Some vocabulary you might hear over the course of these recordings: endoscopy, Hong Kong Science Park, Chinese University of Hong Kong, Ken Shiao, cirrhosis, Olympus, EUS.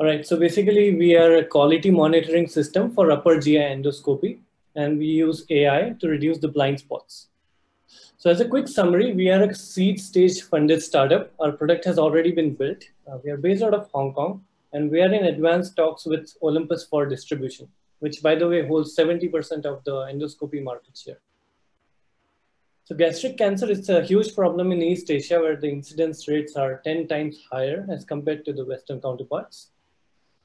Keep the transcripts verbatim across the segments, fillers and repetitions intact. All right, so basically we are a quality monitoring system for upper G I endoscopy, and we use A I to reduce the blind spots. So as a quick summary, we are a seed stage funded startup. Our product has already been built. Uh, we are based out of Hong Kong, and we are in advanced talks with Olympus for distribution, which by the way holds seventy percent of the endoscopy market share. So gastric cancer is a huge problem in East Asia, where the incidence rates are ten times higher as compared to the Western counterparts.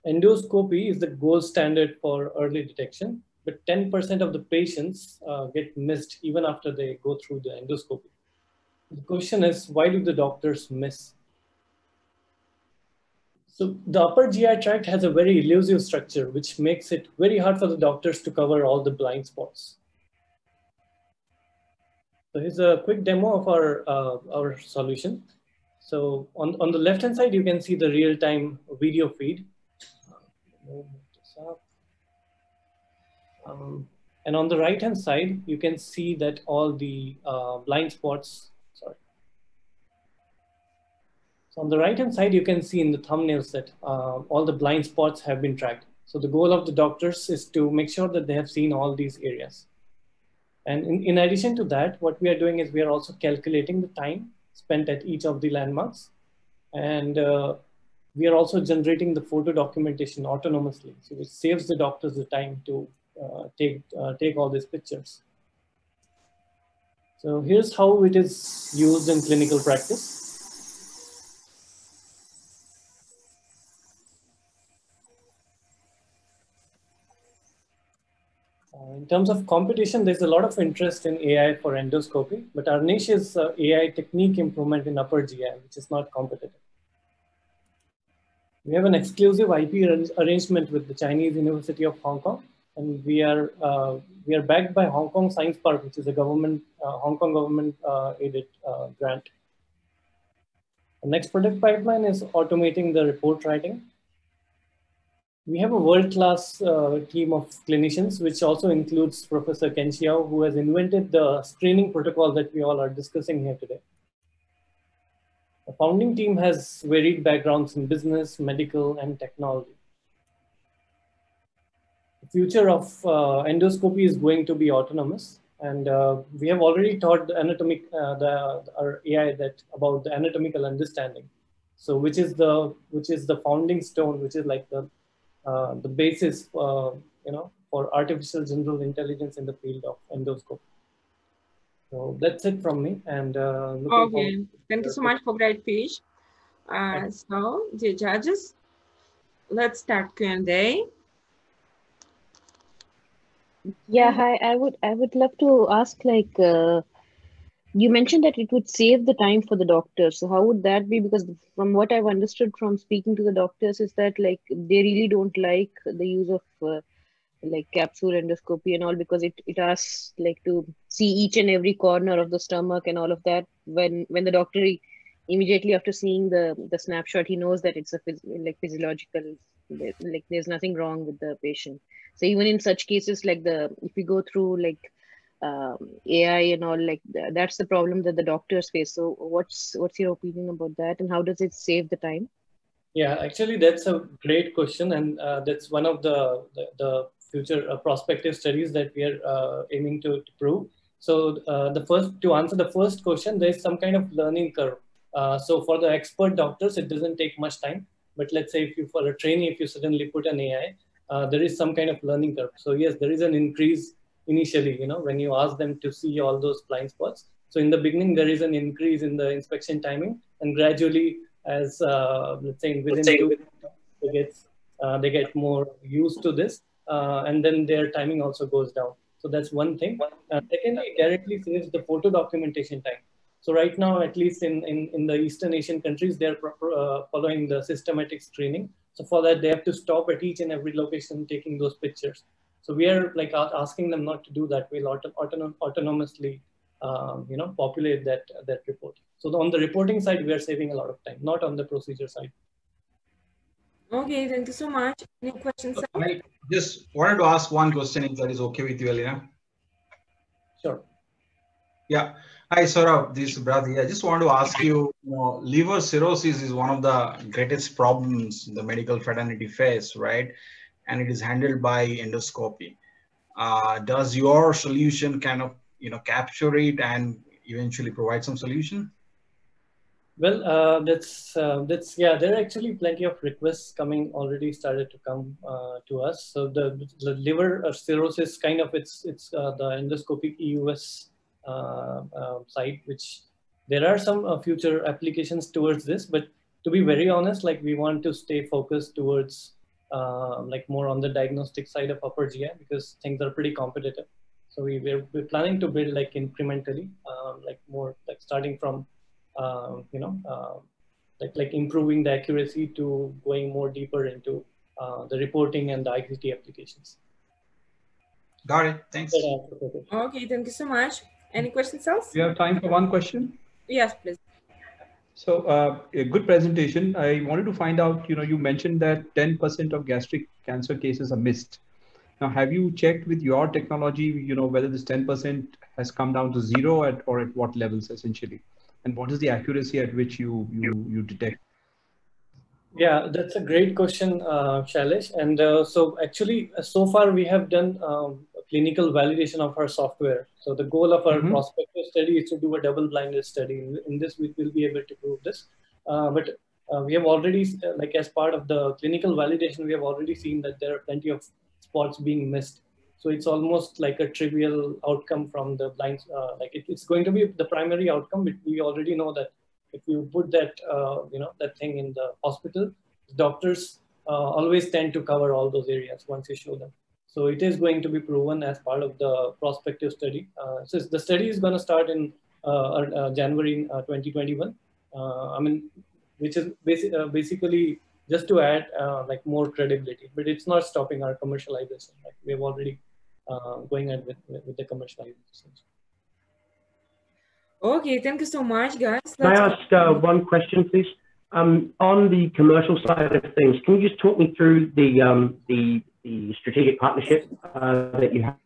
Endoscopy is the gold standard for early detection, but ten percent of the patients uh, get missed even after they go through the endoscopy. The question is, why do the doctors miss? So the upper G I tract has a very elusive structure, which makes it very hard for the doctors to cover all the blind spots. So here's a quick demo of our, uh, our solution. So on, on the left-hand side, you can see the real-time video feed. Um, and on the right hand side, you can see that all the uh, blind spots, sorry. So on the right hand side, you can see in the thumbnails that uh, all the blind spots have been tracked. So the goal of the doctors is to make sure that they have seen all these areas. And in, in addition to that, what we are doing is we are also calculating the time spent at each of the landmarks. And uh, we are also generating the photo documentation autonomously, so it saves the doctors the time to uh, take, uh, take all these pictures. So here's how it is used in clinical practice. Uh, in terms of competition, there's a lot of interest in A I for endoscopy, but our niche is uh, A I technique improvement in upper G I, which is not competitive. We have an exclusive I P arrangement with the Chinese University of Hong Kong, and we are uh, we are backed by Hong Kong Science Park, which is a government uh, Hong Kong government uh, aided uh, grant. The next product pipeline is automating the report writing. We have a world class uh, team of clinicians, which also includes Professor Ken Shiao, who has invented the screening protocol that we all are discussing here today. The founding team has varied backgrounds in business, medical, and technology. The future of uh, endoscopy is going to be autonomous, and uh, we have already taught the anatomic, uh, the, our A I that about the anatomical understanding. So, which is the which is the founding stone, which is like the uh, the basis, uh, you know, for artificial general intelligence in the field of endoscopy. So that's it from me, and uh, okay. Thank you so much for great pitch. Uh, so, dear judges, let's start Q and A. Yeah, hi. I would I would love to ask, like, uh, you mentioned that it would save the time for the doctors. So how would that be? Because from what I've understood from speaking to the doctors is that, like, they really don't like the use of uh, like capsule endoscopy and all, because it, it asks like to see each and every corner of the stomach and all of that. When when the doctor immediately after seeing the the snapshot, he knows that it's a phys- like physiological, like there's nothing wrong with the patient. So even in such cases, like the if we go through like um, A I and all, like the, that's the problem that the doctors face. So what's what's your opinion about that, and how does it save the time? Yeah, actually that's a great question, and uh, that's one of the the, the future uh, prospective studies that we are uh, aiming to, to prove. So uh, the first, to answer the first question, there is some kind of learning curve. Uh, so for the expert doctors, it doesn't take much time. But let's say if you, for a trainee, if you suddenly put an A I, uh, there is some kind of learning curve. So yes, there is an increase initially, you know, when you ask them to see all those blind spots. So in the beginning, there is an increase in the inspection timing, and gradually as, uh, let's say within let's say two minutes, they get, uh, they get more used to this. Uh, and then their timing also goes down. So that's one thing. Uh, secondly, it directly saves the photo documentation time. So right now, at least in, in, in the Eastern Asian countries, they're uh, following the systematic screening. So for that, they have to stop at each and every location taking those pictures. So we are like asking them not to do that. We'll auto autonom autonomously um, you know, populate that, uh, that report. So the, on the reporting side, we are saving a lot of time, not on the procedure side. Okay, thank you so much. Any questions? I just wanted to ask one question, if that is okay with you, Elena. Sure. Yeah, Hi, Saurabh. This is Brad here. I just want to ask you, you know, liver cirrhosis is one of the greatest problems the medical fraternity face, right? And it is handled by endoscopy. Uh, does your solution kind of, you know, capture it and eventually provide some solution? Well, uh, that's, uh, that's, yeah, there are actually plenty of requests coming, already started to come uh, to us. So the, the liver cirrhosis kind of, it's, it's uh, the endoscopic E U S uh, uh, side, which there are some uh, future applications towards this, but to be very honest, like we want to stay focused towards uh, like more on the diagnostic side of upper G I because things are pretty competitive. So we, we're, we're planning to build like incrementally, uh, like more like starting from Um, you know, uh, like, like improving the accuracy to going more deeper into uh, the reporting and the I C T applications. Got it. Thanks. Okay, thank you so much. Any questions else? We have time for one question. Yes, please. So uh, a good presentation. I wanted to find out, you know, you mentioned that ten percent of gastric cancer cases are missed. Now, have you checked with your technology, you know, whether this ten percent has come down to zero at, or at what levels essentially? And what is the accuracy at which you, you, you detect? Yeah, that's a great question, uh, Shailesh. And uh, so actually, so far we have done um, a clinical validation of our software. So the goal of our mm-hmm. prospective study is to do a double-blinded study. In, in this, we will be able to prove this. Uh, but uh, we have already, like as part of the clinical validation, we have already seen that there are plenty of spots being missed. So it's almost like a trivial outcome from the blind, uh, like it, it's going to be the primary outcome. But we already know that if you put that, uh, you know, that thing in the hospital, doctors uh, always tend to cover all those areas once you show them. So it is going to be proven as part of the prospective study. Uh, so the study is going to start in uh, uh, January uh, twenty twenty-one. Uh, I mean, which is basi uh, basically just to add uh, like more credibility, but it's not stopping our commercialization. Like we've already Uh, going ahead with, with, with the commercial. Okay, thank you so much, guys. That's Can I ask uh, one question, please? Um, on the commercial side of things, can you just talk me through the um, the, the strategic partnership uh, that you have?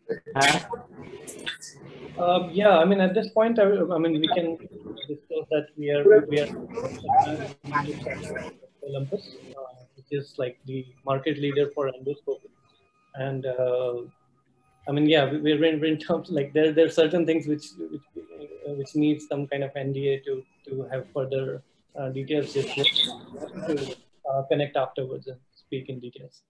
Um, yeah, I mean, at this point, I, I mean, we can discuss that we are we are Olympus, uh, which is like the market leader for endoscopy, and uh, I mean, yeah, we're in, in terms like there, there are certain things which which, which need some kind of N D A to, to have further uh, details. Just to uh, connect afterwards and speak in details.